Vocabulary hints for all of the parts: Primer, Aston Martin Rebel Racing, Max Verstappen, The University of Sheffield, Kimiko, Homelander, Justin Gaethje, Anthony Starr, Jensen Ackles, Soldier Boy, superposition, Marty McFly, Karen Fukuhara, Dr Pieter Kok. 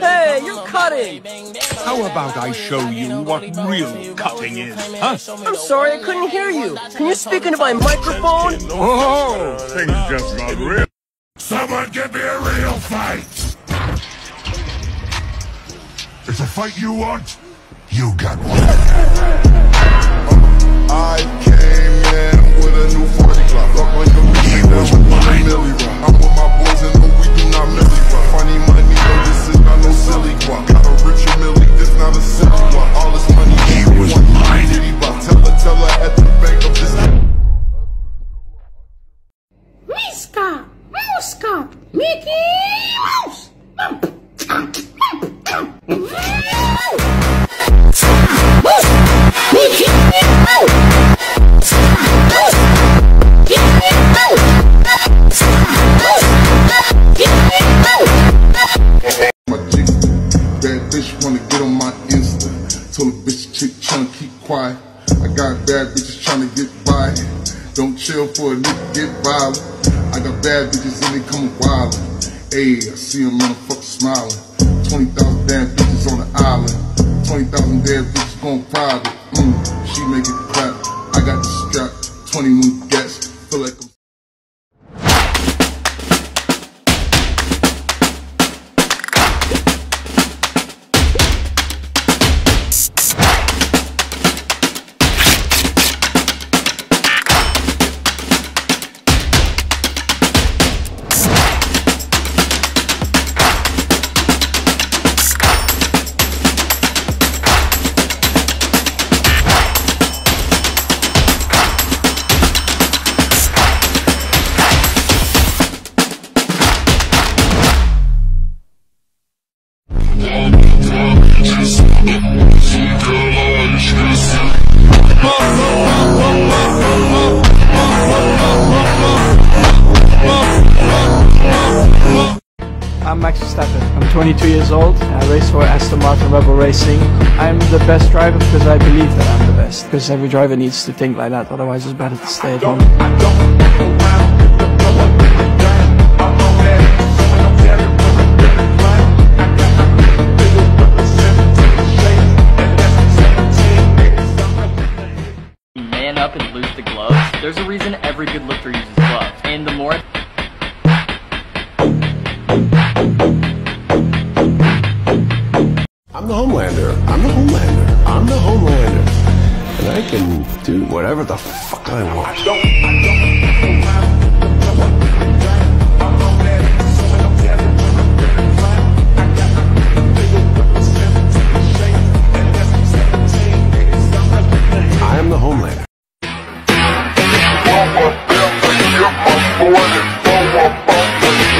Hey, you're cutting! How about I show you what real cutting is, huh? I'm sorry, I couldn't hear you. Can you speak into my microphone? Oh, things just got real. Someone give me a real fight! It's a fight you want, you got one. I came in with a new 40 clock. Look like a he was mine. I'm with my boys and we do not milly rock. Funny money, no, this is not no silly guap. Got a rich milly, this not a silly guap. All this money, he was mine. Tell her at the bank of this. Miska, Mouska, Mickey Mouse. Bad bitches trying to get by. Don't chill for a nigga, get violent. I got bad bitches and they come wild. Ayy, I see them motherfuckers smiling. 20,000 damn bitches on the island. 20,000 damn bitches gon' private. She make it clap. I got the strap. 21 gats. Feel like I'm. I'm Max Verstappen. I'm 22 years old. I race for Aston Martin Rebel Racing. I'm the best driver because I believe that I'm the best. Because every driver needs to think like that, otherwise it's better to stay at home. Man up and lose the gloves. There's a reason every good lifter uses gloves. And the more... I'm the Homelander. I'm the Homelander. I'm the Homelander. And I can do whatever the fuck I want. I am the Homelander. Ela pode, ela pode,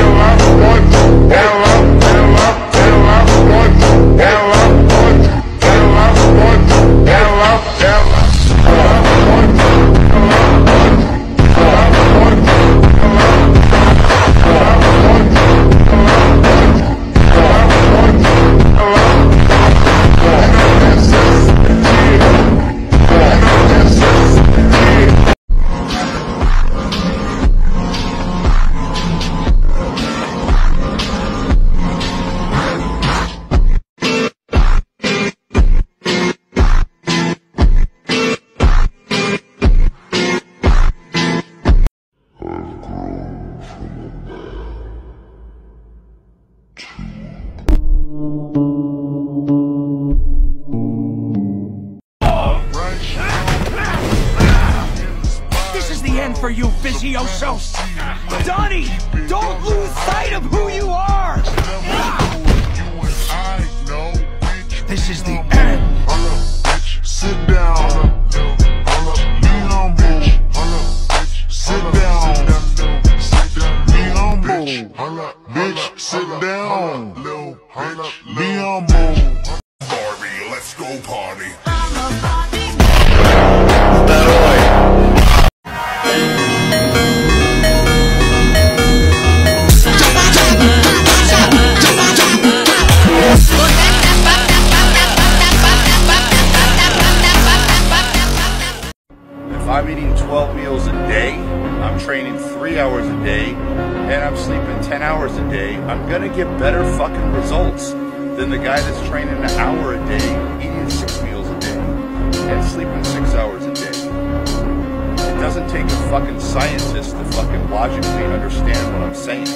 ela pode, ela Donnie, don't lose sight of who you are! This is the end. Sit down. Be humble. Sit down. Be humble. Bitch, sit down. Be humble. Barbie, let's go party. I'm eating 12 meals a day, I'm training 3 hours a day, and I'm sleeping 10 hours a day, I'm gonna get better fucking results than the guy that's training an hour a day, eating 6 meals a day, and sleeping 6 hours a day. It doesn't take a fucking scientist to fucking logically understand what I'm saying.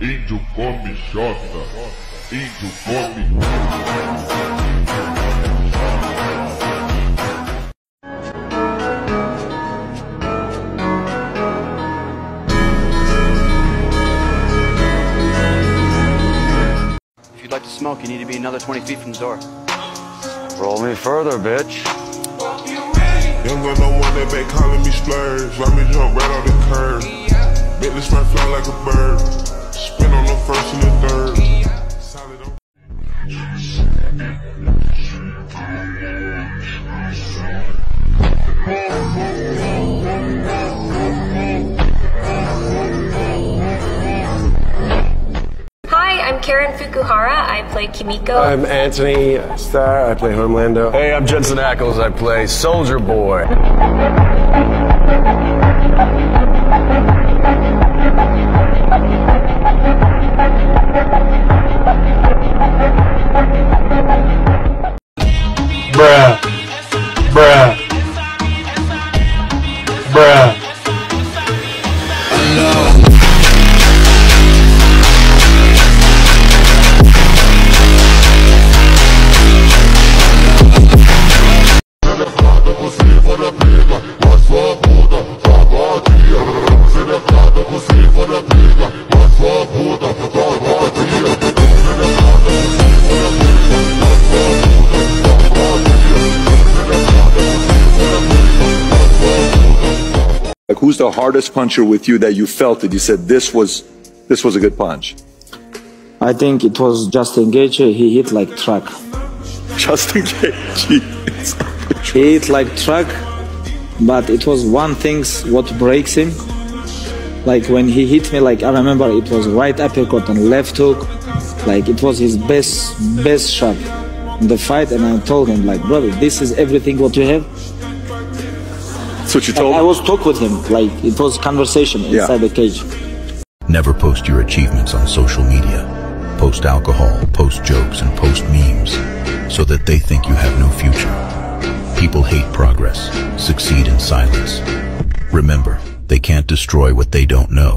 Índio come Jota, índio come... If you'd like to smoke, you need to be another 20 feet from the door. Roll me further, bitch. Young girl don't want that back calling me splurge. Let me jump right on the curb. Make this man fly like a bird. Spin on the first and the third. Solid on. Hi, I'm Karen Fukuhara. I play Kimiko. I'm Anthony Starr. I play Homelander. Hey, I'm Jensen Ackles. I play Soldier Boy. who's the hardest puncher with you that you felt that you said this was a good punch? I think it was Justin Gaethje. He hit like truck. Justin Gaethje. He hit like truck, but it was one thing what breaks him. Like when he hit me, like I remember it was right uppercut and left hook. Like it was his best shot in the fight, and I told him like, brother, this is everything what you have. That's what you told him? I was talking with him, like it was conversation inside the cage. Never post your achievements on social media. Post alcohol, post jokes, and post memes so that they think you have no future. People hate progress, succeed in silence. Remember, they can't destroy what they don't know.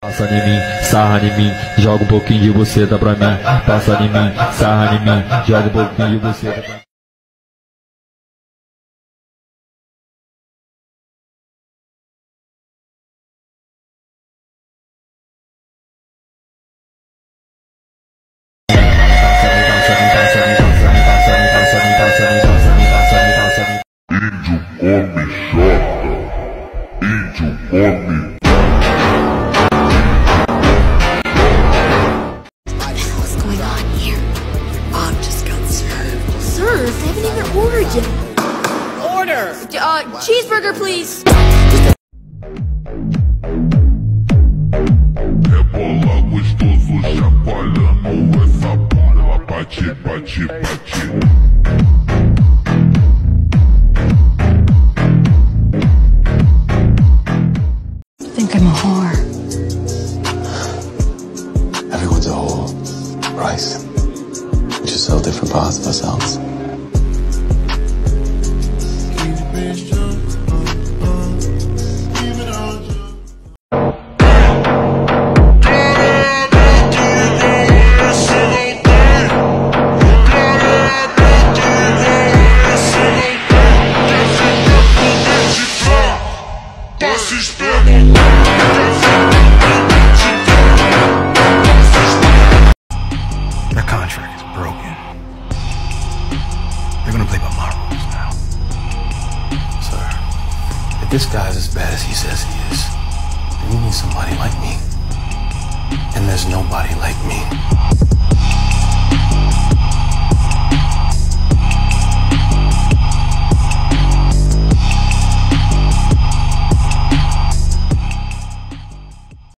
Passa em mim, sarra em mim, joga pouquinho de você dá pra mim. Passa em mim, sarra em mim, joga pouquinho de você dá pra mim. Cheeseburger, please. I think I'm a whore. Everyone's a whore, Christ. We're just so different parts of ourselves. This guy's as bad as he says he is. Then you need somebody like me. And there's nobody like me.